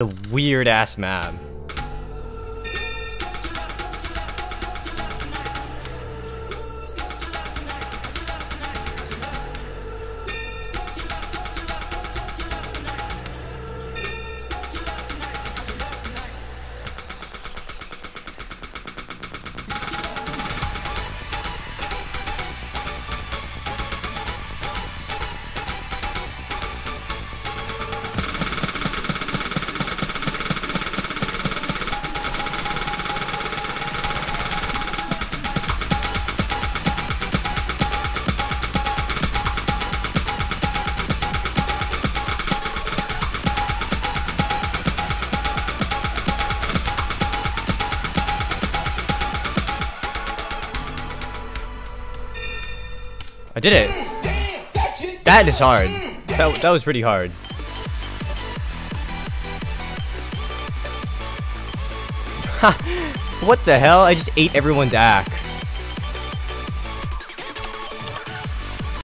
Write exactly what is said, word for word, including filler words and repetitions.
A weird ass map. I did it. That is hard. That, that was pretty hard. What the hell? I just ate everyone's ack.